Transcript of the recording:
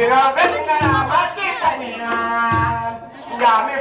मेरा बेटा बातें कन्या, या